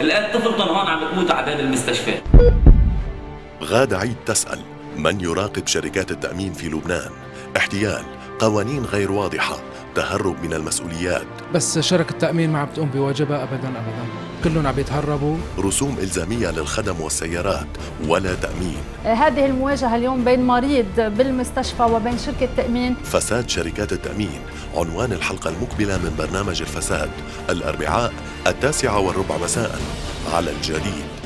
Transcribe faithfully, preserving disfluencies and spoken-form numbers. الآن طفل هون عم بتموت على باب المستشفى. غادة عيد تسأل: من يراقب شركات التأمين في لبنان؟ احتيال، قوانين غير واضحة، تهرب من المسؤوليات. بس شركة التأمين ما عم تقوم بواجبها أبداً أبداً، كلهم عم يتهربوا. رسوم إلزامية للخدم والسيارات ولا تأمين. هذه المواجهة اليوم بين مريض بالمستشفى وبين شركة تأمين. فساد شركات التأمين، عنوان الحلقة المقبلة من برنامج الفساد، الأربعاء التاسعة والربع مساء على الجديد.